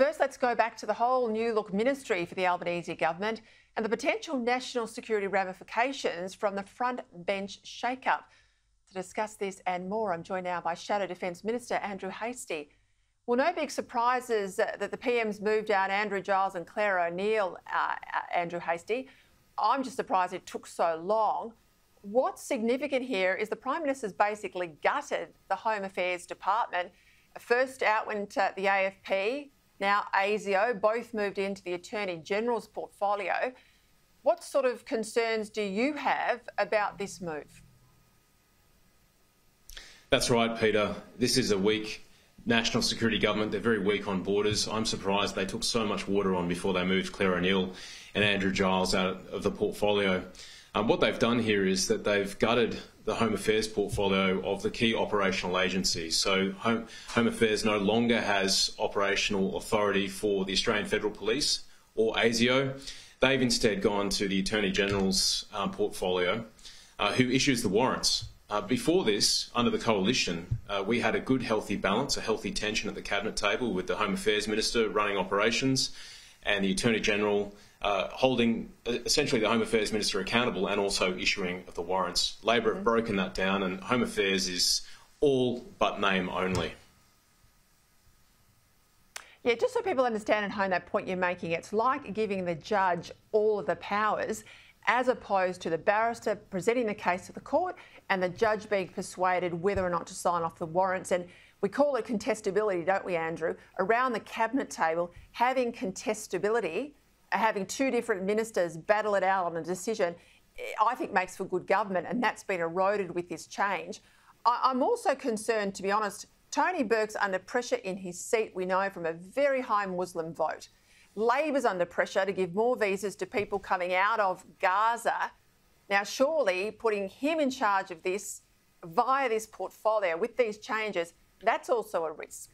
first, let's go back to the whole new look ministry for the Albanese government and the potential national security ramifications from the front bench shake-up. To discuss this and more, I'm joined now by Shadow Defence Minister Andrew Hastie. Well, no big surprises that the PM's moved out Andrew Giles and Clare O'Neil, Andrew Hastie. I'm just surprised it took so long. What's significant here is the Prime Minister's basically gutted the Home Affairs Department. First out went the AFP, now ASIO, both moved into the Attorney General's portfolio. What sort of concerns do you have about this move? That's right, Peter. This is a weak national security government. They're very weak on borders. I'm surprised they took so much water on before they moved Clare O'Neil and Andrew Giles out of the portfolio. What they've done here is that they've gutted the Home Affairs portfolio of the key operational agencies. So Home Affairs no longer has operational authority for the Australian Federal Police or ASIO. They've instead gone to the Attorney General's portfolio, who issues the warrants. Before this, under the coalition, we had a good, healthy balance, a healthy tension at the cabinet table with the Home Affairs Minister running operations and the Attorney General holding essentially the Home Affairs Minister accountable and also issuing the warrants. Labor have broken that down and Home Affairs is all but name only. Yeah, just so people understand and hone that point you're making, it's like giving the judge all of the powers as opposed to the barrister presenting the case to the court and the judge being persuaded whether or not to sign off the warrants. And we call it contestability, don't we, Andrew? Around the cabinet table, having contestability, having two different ministers battle it out on a decision, I think makes for good government, and that's been eroded with this change. I'm also concerned, to be honest, Tony Burke's under pressure in his seat, we know, from a very high Muslim vote. Labor's under pressure to give more visas to people coming out of Gaza. Now, surely putting him in charge of this via this portfolio with these changes, that's also a risk.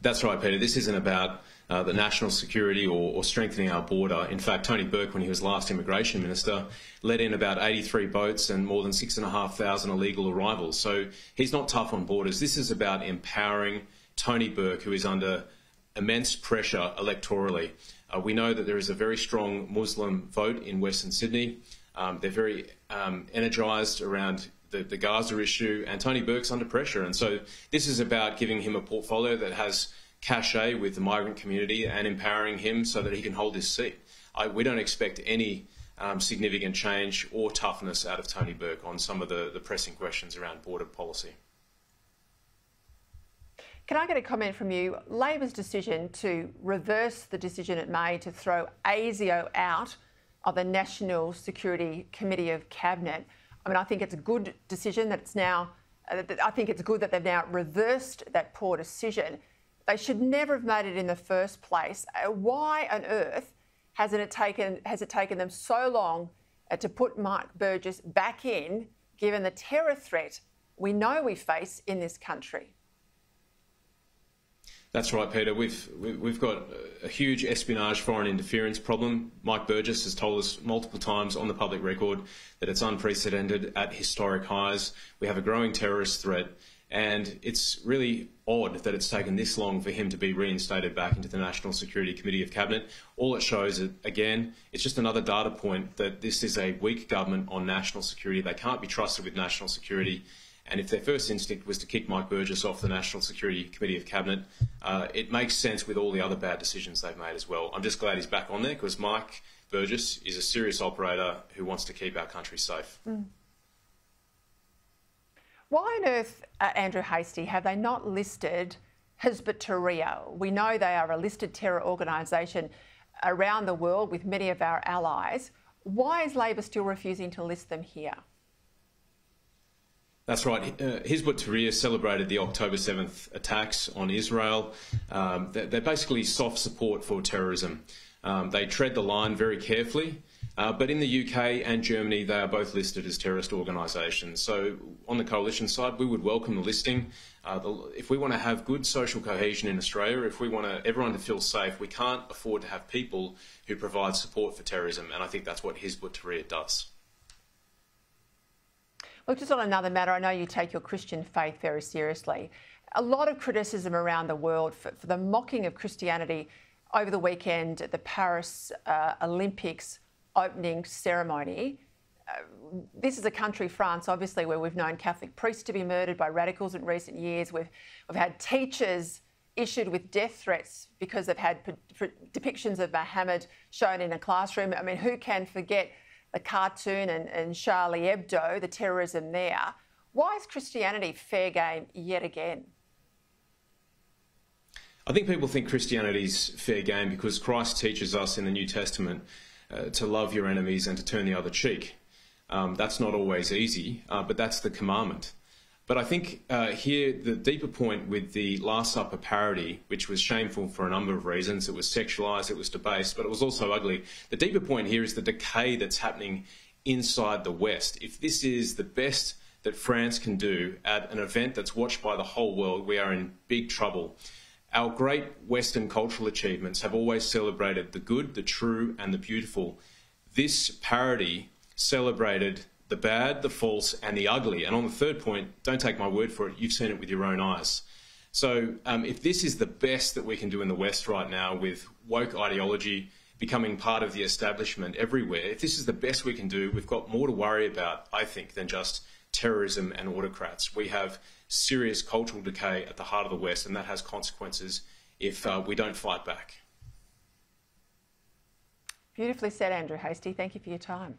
That's right, Peter. This isn't about the national security or strengthening our border. In fact, Tony Burke, when he was last Immigration Minister, let in about 83 boats and more than 6,500 illegal arrivals. So he's not tough on borders. This is about empowering Tony Burke, who is under immense pressure electorally. We know that there is a very strong Muslim vote in Western Sydney. They're very energised around the Gaza issue, and Tony Burke's under pressure. And so this is about giving him a portfolio that has cachet with the migrant community and empowering him so that he can hold his seat. We don't expect any significant change or toughness out of Tony Burke on some of the pressing questions around border policy. Can I get a comment from you? Labor's decision to reverse the decision it made to throw ASIO out of the National Security Committee of Cabinet. I mean, I think it's a good decision that it's now, I think it's good that they've now reversed that poor decision. They should never have made it in the first place. Why on earth has it taken them so long to put Mike Burgess back in, given the terror threat we know we face in this country? That's right, Peter. We've got a huge espionage foreign interference problem. Mike Burgess has told us multiple times on the public record that it's unprecedented at historic highs. We have a growing terrorist threat, and it's really odd that it's taken this long for him to be reinstated back into the National Security Committee of Cabinet. All it shows, again, it's just another data point that this is a weak government on national security. They can't be trusted with national security. And if their first instinct was to kick Mike Burgess off the National Security Committee of Cabinet, it makes sense with all the other bad decisions they've made as well. I'm just glad he's back on there because Mike Burgess is a serious operator who wants to keep our country safe. Mm. Why on earth, Andrew Hastie, have they not listed Hizb ut-Tahrir? We know they are a listed terror organisation around the world with many of our allies. Why is Labor still refusing to list them here? That's right. Hizb ut-Tahrir celebrated the October 7th attacks on Israel. They're basically soft support for terrorism. They tread the line very carefully, but in the UK and Germany, they are both listed as terrorist organisations. So on the coalition side, we would welcome the listing. If we want to have good social cohesion in Australia, if we want everyone to feel safe, we can't afford to have people who provide support for terrorism, and I think that's what Hizb ut-Tahrir does. Look, just on another matter, I know you take your Christian faith very seriously. a lot of criticism around the world for the mocking of Christianity over the weekend at the Paris Olympics opening ceremony. This is a country, France, obviously, where we've known Catholic priests to be murdered by radicals in recent years. We've had teachers issued with death threats because they've had depictions of Mohammed shown in a classroom. I mean, who can forget the cartoon and Charlie Hebdo, the terrorism there? Why is Christianity fair game yet again? I think people think Christianity's fair game because Christ teaches us in the New Testament to love your enemies and to turn the other cheek. That's not always easy, but that's the commandment. But I think here the deeper point with the Last Supper parody, which was shameful for a number of reasons, it was sexualised, it was debased, but it was also ugly. The deeper point here is the decay that's happening inside the West. If this is the best that France can do at an event that's watched by the whole world, we are in big trouble. Our great Western cultural achievements have always celebrated the good, the true, and the beautiful. This parody celebrated the bad, the false, and the ugly. And on the third point, don't take my word for it, you've seen it with your own eyes. So if this is the best that we can do in the West right now, with woke ideology becoming part of the establishment everywhere, if this is the best we can do, we've got more to worry about, I think, than just terrorism and autocrats. We have serious cultural decay at the heart of the West, and that has consequences if we don't fight back. Beautifully said, Andrew Hastie. Thank you for your time.